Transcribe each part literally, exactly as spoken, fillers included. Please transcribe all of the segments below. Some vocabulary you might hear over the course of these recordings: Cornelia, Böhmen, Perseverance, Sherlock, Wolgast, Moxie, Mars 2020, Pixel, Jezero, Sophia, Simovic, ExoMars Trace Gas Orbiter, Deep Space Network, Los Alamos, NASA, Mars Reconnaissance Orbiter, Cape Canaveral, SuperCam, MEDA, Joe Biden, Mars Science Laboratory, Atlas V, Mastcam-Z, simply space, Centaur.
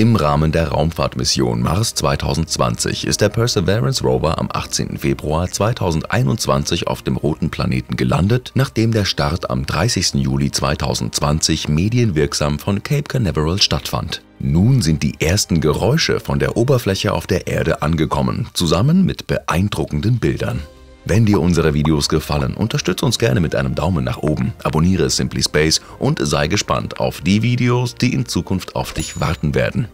Im Rahmen der Raumfahrtmission Mars zweitausendzwanzig ist der Perseverance Rover am achtzehnten Februar zweitausendeinundzwanzig auf dem roten Planeten gelandet, nachdem der Start am dreißigsten Juli zweitausendzwanzig medienwirksam von Cape Canaveral stattfand. Nun sind die ersten Geräusche von der Oberfläche auf der Erde angekommen, zusammen mit beeindruckenden Bildern. Wenn dir unsere Videos gefallen, unterstütze uns gerne mit einem Daumen nach oben, abonniere Simply Space und sei gespannt auf die Videos, die in Zukunft auf dich warten werden.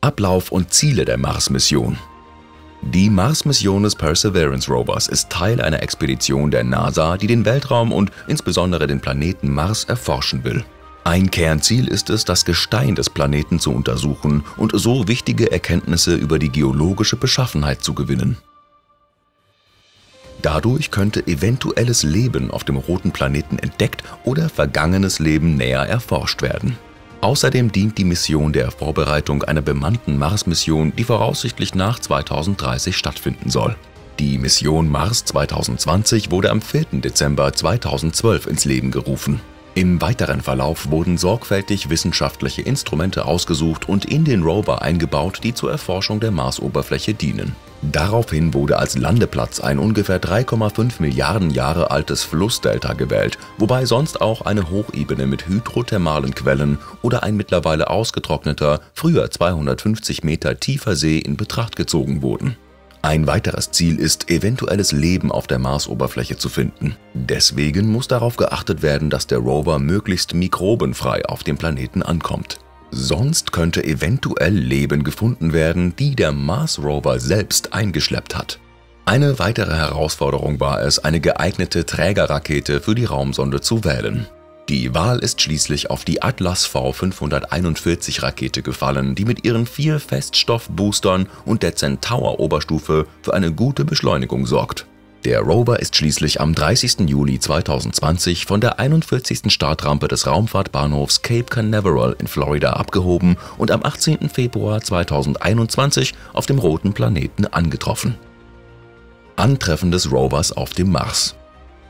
Ablauf und Ziele der Mars-Mission. Die Mars-Mission des Perseverance Rovers ist Teil einer Expedition der NASA, die den Weltraum und insbesondere den Planeten Mars erforschen will. Ein Kernziel ist es, das Gestein des Planeten zu untersuchen und so wichtige Erkenntnisse über die geologische Beschaffenheit zu gewinnen. Dadurch könnte eventuelles Leben auf dem roten Planeten entdeckt oder vergangenes Leben näher erforscht werden. Außerdem dient die Mission der Vorbereitung einer bemannten Mars-Mission, die voraussichtlich nach zweitausenddreißig stattfinden soll. Die Mission Mars zweitausendzwanzig wurde am vierten Dezember zweitausendzwölf ins Leben gerufen. Im weiteren Verlauf wurden sorgfältig wissenschaftliche Instrumente ausgesucht und in den Rover eingebaut, die zur Erforschung der Marsoberfläche dienen. Daraufhin wurde als Landeplatz ein ungefähr drei Komma fünf Milliarden Jahre altes Flussdelta gewählt, wobei sonst auch eine Hochebene mit hydrothermalen Quellen oder ein mittlerweile ausgetrockneter, früher zweihundertfünfzig Meter tiefer See in Betracht gezogen wurden. Ein weiteres Ziel ist, eventuelles Leben auf der Marsoberfläche zu finden. Deswegen muss darauf geachtet werden, dass der Rover möglichst mikrobenfrei auf dem Planeten ankommt. Sonst könnte eventuell Leben gefunden werden, die der Mars-Rover selbst eingeschleppt hat. Eine weitere Herausforderung war es, eine geeignete Trägerrakete für die Raumsonde zu wählen. Die Wahl ist schließlich auf die Atlas V fünfhunderteinundvierzig Rakete gefallen, die mit ihren vier Feststoffboostern und der Centaur-Oberstufe für eine gute Beschleunigung sorgt. Der Rover ist schließlich am dreißigsten Juli zweitausendzwanzig von der einundvierzigsten Startrampe des Raumfahrtbahnhofs Cape Canaveral in Florida abgehoben und am achtzehnten Februar zweitausendeinundzwanzig auf dem roten Planeten angetroffen. Antreffen des Rovers auf dem Mars.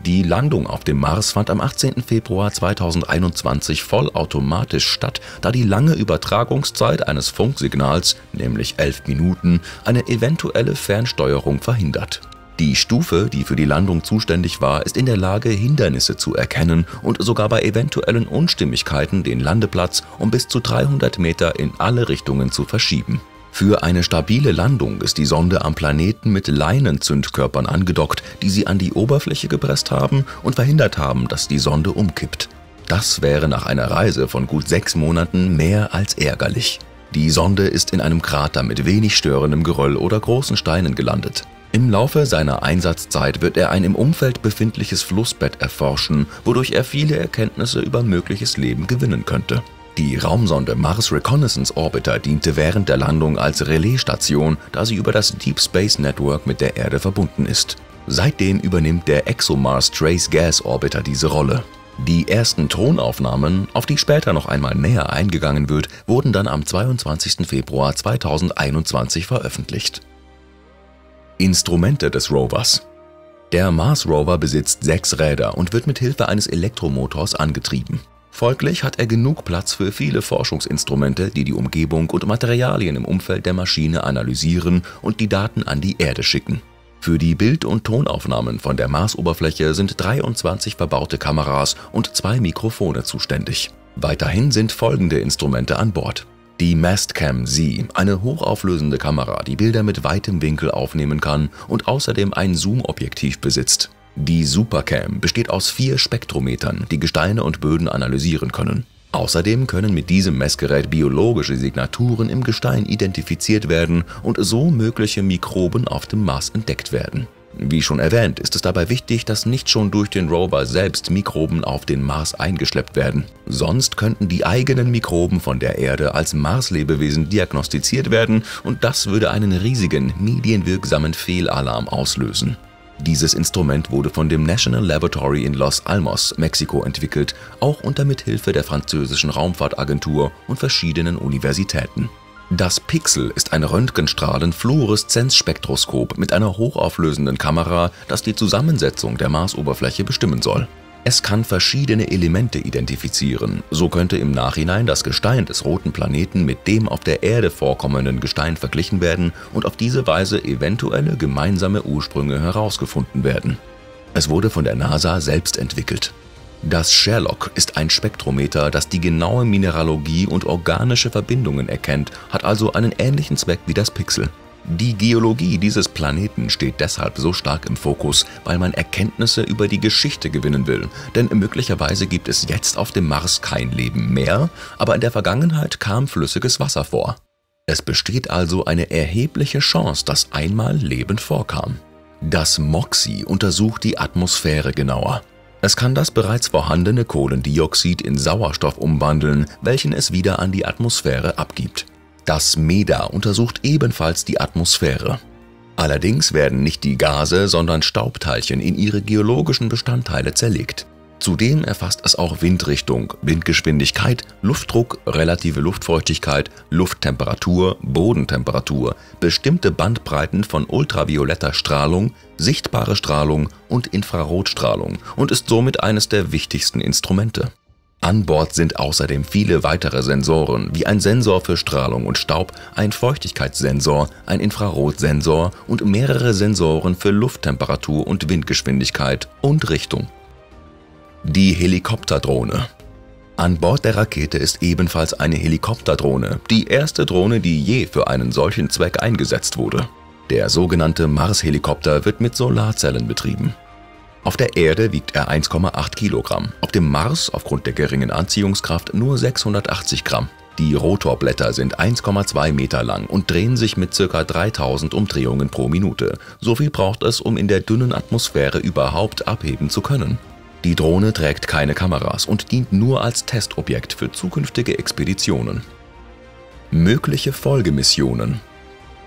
Die Landung auf dem Mars fand am achtzehnten Februar zweitausendeinundzwanzig vollautomatisch statt, da die lange Übertragungszeit eines Funksignals, nämlich elf Minuten, eine eventuelle Fernsteuerung verhindert. Die Stufe, die für die Landung zuständig war, ist in der Lage, Hindernisse zu erkennen und sogar bei eventuellen Unstimmigkeiten den Landeplatz um bis zu dreihundert Meter in alle Richtungen zu verschieben. Für eine stabile Landung ist die Sonde am Planeten mit Leinenzündkörpern angedockt, die sie an die Oberfläche gepresst haben und verhindert haben, dass die Sonde umkippt. Das wäre nach einer Reise von gut sechs Monaten mehr als ärgerlich. Die Sonde ist in einem Krater mit wenig störendem Geröll oder großen Steinen gelandet. Im Laufe seiner Einsatzzeit wird er ein im Umfeld befindliches Flussbett erforschen, wodurch er viele Erkenntnisse über mögliches Leben gewinnen könnte. Die Raumsonde Mars Reconnaissance Orbiter diente während der Landung als Relaisstation, da sie über das Deep Space Network mit der Erde verbunden ist. Seitdem übernimmt der ExoMars Trace Gas Orbiter diese Rolle. Die ersten Tonaufnahmen, auf die später noch einmal näher eingegangen wird, wurden dann am zweiundzwanzigsten Februar zweitausendeinundzwanzig veröffentlicht. Instrumente des Rovers. Der Mars Rover besitzt sechs Räder und wird mit Hilfe eines Elektromotors angetrieben. Folglich hat er genug Platz für viele Forschungsinstrumente, die die Umgebung und Materialien im Umfeld der Maschine analysieren und die Daten an die Erde schicken. Für die Bild- und Tonaufnahmen von der Marsoberfläche sind dreiundzwanzig verbaute Kameras und zwei Mikrofone zuständig. Weiterhin sind folgende Instrumente an Bord. Die Mastcam-Z, eine hochauflösende Kamera, die Bilder mit weitem Winkel aufnehmen kann und außerdem ein Zoom-Objektiv besitzt. Die SuperCam besteht aus vier Spektrometern, die Gesteine und Böden analysieren können. Außerdem können mit diesem Messgerät biologische Signaturen im Gestein identifiziert werden und so mögliche Mikroben auf dem Mars entdeckt werden. Wie schon erwähnt, ist es dabei wichtig, dass nicht schon durch den Rover selbst Mikroben auf den Mars eingeschleppt werden. Sonst könnten die eigenen Mikroben von der Erde als Marslebewesen diagnostiziert werden und das würde einen riesigen, medienwirksamen Fehlalarm auslösen. Dieses Instrument wurde von dem National Laboratory in Los Alamos, Mexiko entwickelt, auch unter Mithilfe der französischen Raumfahrtagentur und verschiedenen Universitäten. Das Pixel ist ein Röntgenstrahlen-Fluoreszenzspektroskop mit einer hochauflösenden Kamera, das die Zusammensetzung der Marsoberfläche bestimmen soll. Es kann verschiedene Elemente identifizieren, so könnte im Nachhinein das Gestein des roten Planeten mit dem auf der Erde vorkommenden Gestein verglichen werden und auf diese Weise eventuelle gemeinsame Ursprünge herausgefunden werden. Es wurde von der NASA selbst entwickelt. Das Sherlock ist ein Spektrometer, das die genaue Mineralogie und organische Verbindungen erkennt, hat also einen ähnlichen Zweck wie das Pixel. Die Geologie dieses Planeten steht deshalb so stark im Fokus, weil man Erkenntnisse über die Geschichte gewinnen will, denn möglicherweise gibt es jetzt auf dem Mars kein Leben mehr, aber in der Vergangenheit kam flüssiges Wasser vor. Es besteht also eine erhebliche Chance, dass einmal Leben vorkam. Das Moxie untersucht die Atmosphäre genauer. Es kann das bereits vorhandene Kohlendioxid in Sauerstoff umwandeln, welchen es wieder an die Atmosphäre abgibt. Das MEDA untersucht ebenfalls die Atmosphäre. Allerdings werden nicht die Gase, sondern Staubteilchen in ihre geologischen Bestandteile zerlegt. Zudem erfasst es auch Windrichtung, Windgeschwindigkeit, Luftdruck, relative Luftfeuchtigkeit, Lufttemperatur, Bodentemperatur, bestimmte Bandbreiten von ultravioletter Strahlung, sichtbare Strahlung und Infrarotstrahlung und ist somit eines der wichtigsten Instrumente. An Bord sind außerdem viele weitere Sensoren, wie ein Sensor für Strahlung und Staub, ein Feuchtigkeitssensor, ein Infrarotsensor und mehrere Sensoren für Lufttemperatur und Windgeschwindigkeit und Richtung. Die Helikopterdrohne. An Bord der Rakete ist ebenfalls eine Helikopterdrohne, die erste Drohne, die je für einen solchen Zweck eingesetzt wurde. Der sogenannte Mars-Helikopter wird mit Solarzellen betrieben. Auf der Erde wiegt er eins Komma acht Kilogramm, auf dem Mars aufgrund der geringen Anziehungskraft nur sechshundertachtzig Gramm. Die Rotorblätter sind eins Komma zwei Meter lang und drehen sich mit ca. dreitausend Umdrehungen pro Minute. So viel braucht es, um in der dünnen Atmosphäre überhaupt abheben zu können. Die Drohne trägt keine Kameras und dient nur als Testobjekt für zukünftige Expeditionen. Mögliche Folgemissionen.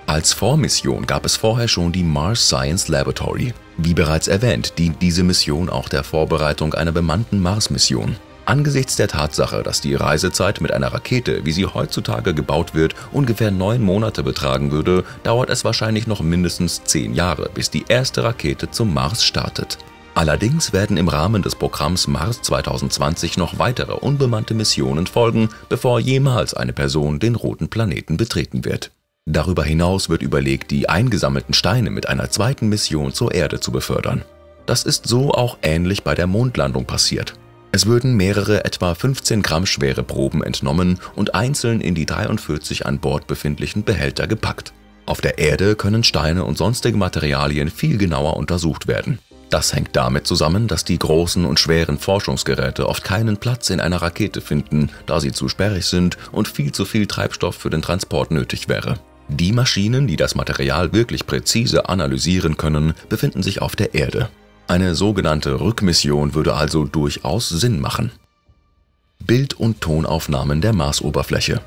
Als Vormission gab es vorher schon die Mars Science Laboratory. Wie bereits erwähnt, dient diese Mission auch der Vorbereitung einer bemannten Mars-Mission. Angesichts der Tatsache, dass die Reisezeit mit einer Rakete, wie sie heutzutage gebaut wird, ungefähr neun Monate betragen würde, dauert es wahrscheinlich noch mindestens zehn Jahre, bis die erste Rakete zum Mars startet. Allerdings werden im Rahmen des Programms Mars zweitausendzwanzig noch weitere unbemannte Missionen folgen, bevor jemals eine Person den roten Planeten betreten wird. Darüber hinaus wird überlegt, die eingesammelten Steine mit einer zweiten Mission zur Erde zu befördern. Das ist so auch ähnlich bei der Mondlandung passiert. Es würden mehrere etwa fünfzehn Gramm schwere Proben entnommen und einzeln in die dreiundvierzig an Bord befindlichen Behälter gepackt. Auf der Erde können Steine und sonstige Materialien viel genauer untersucht werden. Das hängt damit zusammen, dass die großen und schweren Forschungsgeräte oft keinen Platz in einer Rakete finden, da sie zu sperrig sind und viel zu viel Treibstoff für den Transport nötig wäre. Die Maschinen, die das Material wirklich präzise analysieren können, befinden sich auf der Erde. Eine sogenannte Rückmission würde also durchaus Sinn machen. Bild- und Tonaufnahmen der Marsoberfläche.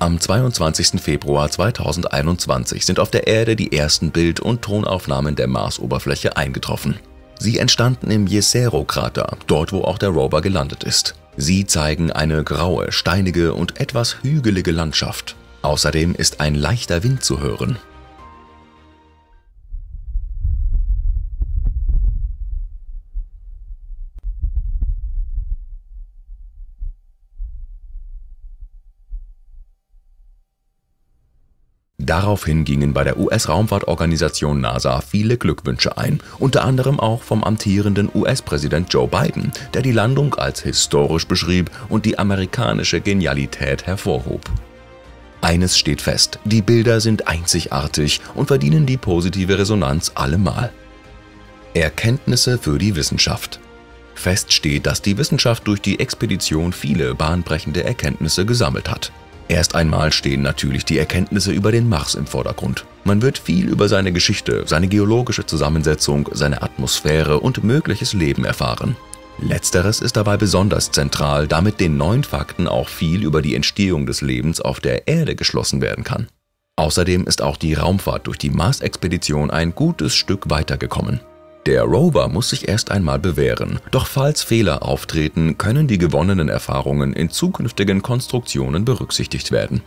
Am zweiundzwanzigsten Februar zweitausendeinundzwanzig sind auf der Erde die ersten Bild- und Tonaufnahmen der Marsoberfläche eingetroffen. Sie entstanden im Jezero-Krater, dort wo auch der Rover gelandet ist. Sie zeigen eine graue, steinige und etwas hügelige Landschaft. Außerdem ist ein leichter Wind zu hören. Daraufhin gingen bei der U S-Raumfahrtorganisation NASA viele Glückwünsche ein, unter anderem auch vom amtierenden U S-Präsident Joe Biden, der die Landung als historisch beschrieb und die amerikanische Genialität hervorhob. Eines steht fest, die Bilder sind einzigartig und verdienen die positive Resonanz allemal. Erkenntnisse für die Wissenschaft. Fest steht, dass die Wissenschaft durch die Expedition viele bahnbrechende Erkenntnisse gesammelt hat. Erst einmal stehen natürlich die Erkenntnisse über den Mars im Vordergrund. Man wird viel über seine Geschichte, seine geologische Zusammensetzung, seine Atmosphäre und mögliches Leben erfahren. Letzteres ist dabei besonders zentral, da mit den neuen Fakten auch viel über die Entstehung des Lebens auf der Erde geschlossen werden kann. Außerdem ist auch die Raumfahrt durch die Mars-Expedition ein gutes Stück weitergekommen. Der Rover muss sich erst einmal bewähren, doch falls Fehler auftreten, können die gewonnenen Erfahrungen in zukünftigen Konstruktionen berücksichtigt werden.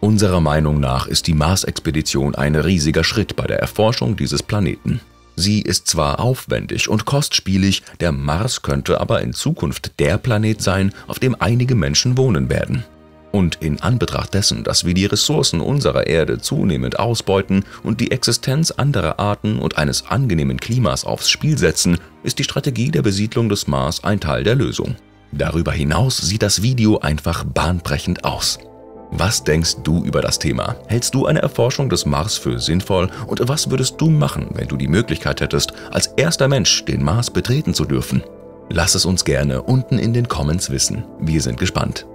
Unserer Meinung nach ist die Mars-Expedition ein riesiger Schritt bei der Erforschung dieses Planeten. Sie ist zwar aufwendig und kostspielig, der Mars könnte aber in Zukunft der Planet sein, auf dem einige Menschen wohnen werden. Und in Anbetracht dessen, dass wir die Ressourcen unserer Erde zunehmend ausbeuten und die Existenz anderer Arten und eines angenehmen Klimas aufs Spiel setzen, ist die Strategie der Besiedlung des Mars ein Teil der Lösung. Darüber hinaus sieht das Video einfach bahnbrechend aus. Was denkst du über das Thema? Hältst du eine Erforschung des Mars für sinnvoll und was würdest du machen, wenn du die Möglichkeit hättest, als erster Mensch den Mars betreten zu dürfen? Lass es uns gerne unten in den Comments wissen. Wir sind gespannt.